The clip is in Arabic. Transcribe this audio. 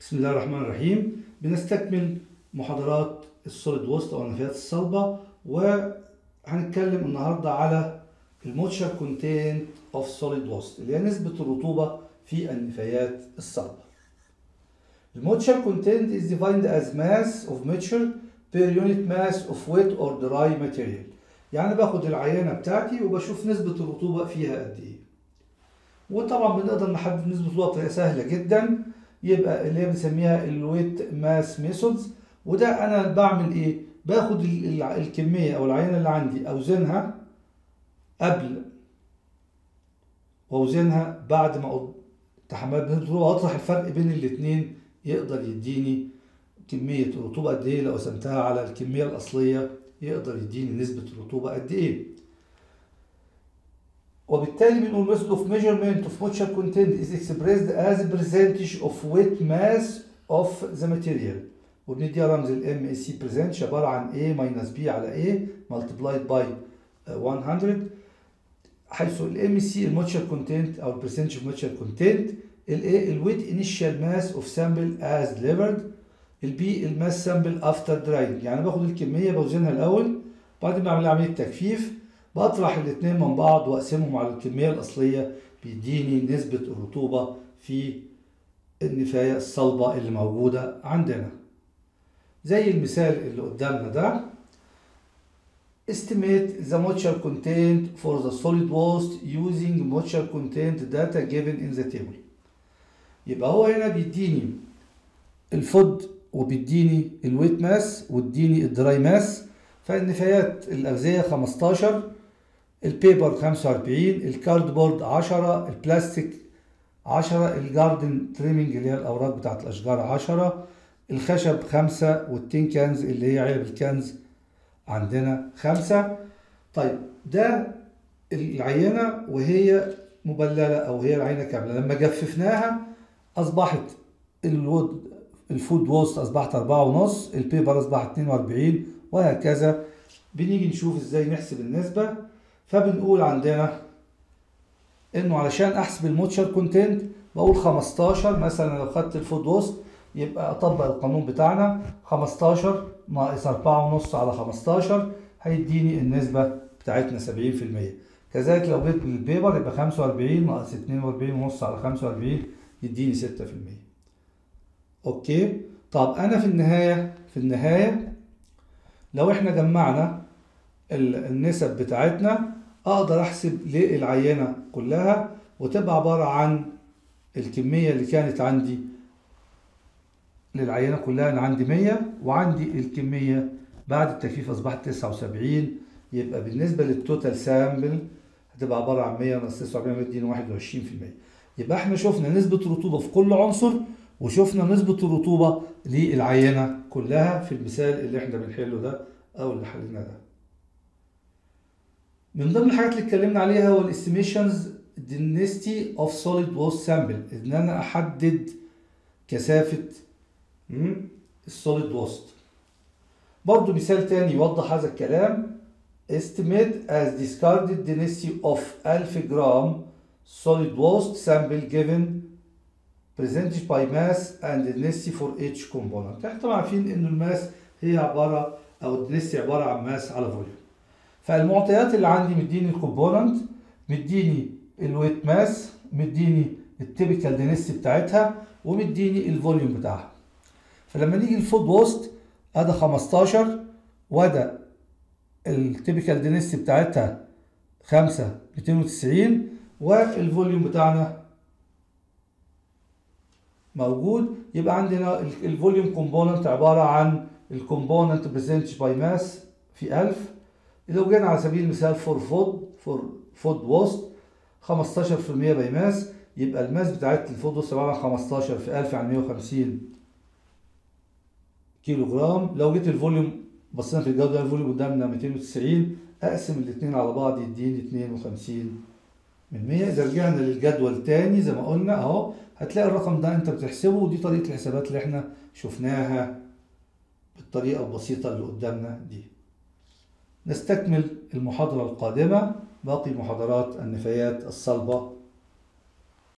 بسم الله الرحمن الرحيم. بنستكمل محاضرات السوليد ويست او النفايات الصلبه، وهنتكلم النهارده على الموتشر كونتينت اوف سوليد ويست اللي هي نسبه الرطوبه في النفايات الصلبه. الموتشر كونتينت is defined as mass of mixture per unit mass of wet or dry material. يعني باخد العينه بتاعتي وبشوف نسبه الرطوبه فيها قد ايه، وطبعا بنقدر نحدد نسبه الرطوبه بطريقه سهله جدا، يبقى اللي هي بنسميها الويت ماس ميثودز. وده انا بعمل ايه؟ باخد الكميه او العينه اللي عندي اوزنها قبل واوزنها بعد ما تحملت بنسبه الرطوبه، واطرح الفرق بين الاثنين يقدر يديني كميه الرطوبه قد ايه. لو قسمتها على الكميه الاصليه يقدر يديني نسبه الرطوبه قد ايه. وبالتالي بنقول method of measurement of moisture content is expressed as percentage of wet mass of the material، وبنديها رمز ال MAC percentage عبارة عن A minus B على A multiplied by 100، حيث ال MAC الموتشر كونتنت أو ال percentage of moisture content، ال A ال wet initial mass of sample as delivered، ال B ال mass sample after drying. يعني باخد الكمية بوزنها الأول، بعد ما أعمل عملية تجفيف بطرح الاثنين من بعض واقسمهم على الكميه الاصليه، بيديني نسبه الرطوبه في النفايه الصلبه اللي موجوده عندنا. زي المثال اللي قدامنا ده: estimate the moisture content for the solid waste using moisture content data given in the table. يبقى هو هنا بيديني الفود وبيديني الويت ماس وبيديني الدراي ماس. فالنفايات الاغذيه 15، البيبر 45، الكاردبورد 10، البلاستيك 10، الجاردن تريمنج اللي هي الاوراق بتاعت الاشجار 10، الخشب 5، والتين كنز اللي هي علب الكنز عندنا 5. طيب ده العينه وهي مبلله او هي العينه كامله، لما جففناها اصبحت الفود ووست اصبحت 4.5، البيبر اصبح 42، وهكذا. بنيجي نشوف ازاي نحسب النسبه. فبنقول عندنا انه علشان احسب الموتشر كونتنت بقول 15 مثلا، لو خدت الفود ووست يبقى اطبق القانون بتاعنا 15 ناقص 4.5 على 15 هيديني النسبه بتاعتنا 70%. كذلك لو جيت للبيبر يبقى 45 ناقص 42.5 على 45 يديني 6%. اوكي. طب انا في النهايه لو احنا جمعنا النسب بتاعتنا اقدر احسب للعينه كلها، وتبقى عباره عن الكميه اللي كانت عندي للعينه كلها. انا عندي 100 وعندي الكميه بعد التجفيف اصبحت 79، يبقى بالنسبه للتوتال سامبل هتبقى عباره عن 100 ناقص 79 بتديني 21%. يبقى احنا شفنا نسبه الرطوبه في كل عنصر، وشفنا نسبة الرطوبة للعينة كلها في المثال اللي احنا بنحله ده أو اللي حلينا ده. من ضمن الحاجات اللي اتكلمنا عليها هو الاستيميشنز density of solid waste sample، إن أنا أحدد كثافة السوليد ويست. برضه مثال تاني يوضح هذا الكلام: estimate as discarded density of 1000 جرام solid waste sample given presented by mass and density for each component. احنا طبعا عارفين ان الماس هي عباره او الدنسيتي عباره عن ماس على فوليوم. فالمعطيات اللي عندي مديني الكومبوننت، مديني الويت ماس، مديني التيبيكال دنسيتي بتاعتها، ومديني الفوليوم بتاعها. فلما نيجي الفود ووست ادا 15 وده التيبيكال دنسيتي بتاعتها 5 290، والفوليوم بتاعنا موجود. يبقى عندنا الفوليوم كومبوننت عباره عن الكومبوننت برسنتج باي ماس في 1000. لو جينا على سبيل المثال فور فود ووست 15% باي ماس، يبقى الماس بتاعت الفود ووست عباره عن 15 في 1000 يعني 150 كيلو جرام. لو جيت الفوليوم بصينا في الجدول الفوليوم قدامنا 290، اقسم الاثنين على بعض يديني 52%. اذا رجعنا للجدول تاني زي ما قلنا اهو هتلاقي الرقم ده انت بتحسبه، ودي طريقه الحسابات اللي احنا شفناها بالطريقه البسيطه اللي قدامنا دي. نستكمل المحاضره القادمه باقي محاضرات النفايات الصلبه.